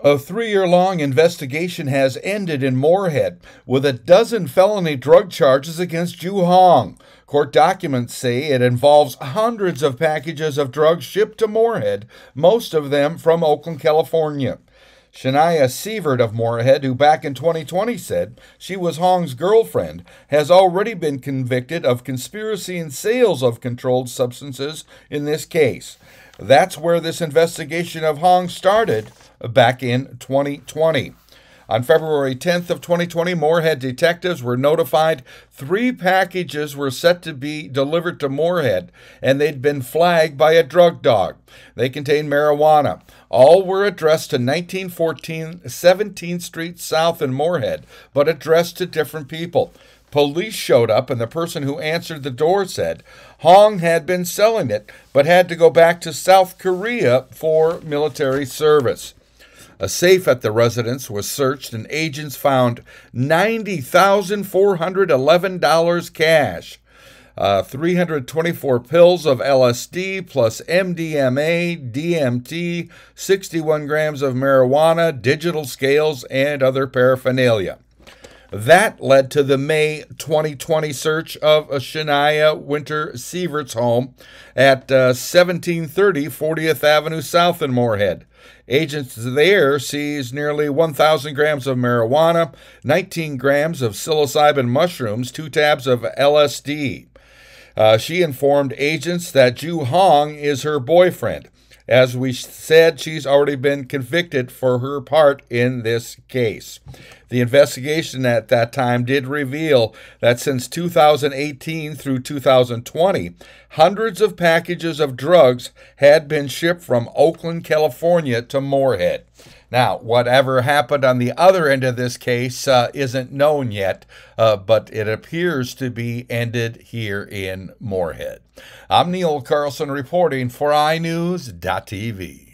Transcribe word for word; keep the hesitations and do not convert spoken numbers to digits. A three-year-long investigation has ended in Moorhead with a dozen felony drug charges against Joo Hong. Court documents say it involves hundreds of packages of drugs shipped to Moorhead, most of them from Oakland, California. Shania Sievert of Moorhead, who back in twenty twenty said she was Hong's girlfriend, has already been convicted of conspiracy and sales of controlled substances in this case. That's where this investigation of Hong started back in twenty twenty. On February tenth of twenty twenty, Moorhead detectives were notified three packages were set to be delivered to Moorhead, and they'd been flagged by a drug dog. They contained marijuana. All were addressed to nineteen fourteen seventeenth Street South in Moorhead, but addressed to different people. Police showed up, and the person who answered the door said Hong had been selling it, but had to go back to South Korea for military service. A safe at the residence was searched, and agents found ninety thousand four hundred eleven dollars cash, uh, three hundred twenty-four pills of L S D plus M D M A, D M T, sixty-one grams of marijuana, digital scales, and other paraphernalia. That led to the May twenty twenty search of Shania Winter Sievert's home at uh, seventeen thirty fortieth Avenue South in Moorhead. Agents there seized nearly one thousand grams of marijuana, nineteen grams of psilocybin mushrooms, two tabs of L S D. Uh, she informed agents that Joo Hong is her boyfriend. As we said, she's already been convicted for her part in this case. The investigation at that time did reveal that since two thousand eighteen through two thousand twenty, hundreds of packages of drugs had been shipped from Oakland, California to Moorhead. Now, whatever happened on the other end of this case uh, isn't known yet, uh, but it appears to be ended here in Moorhead. I'm Neil Carlson reporting for i News dot T V.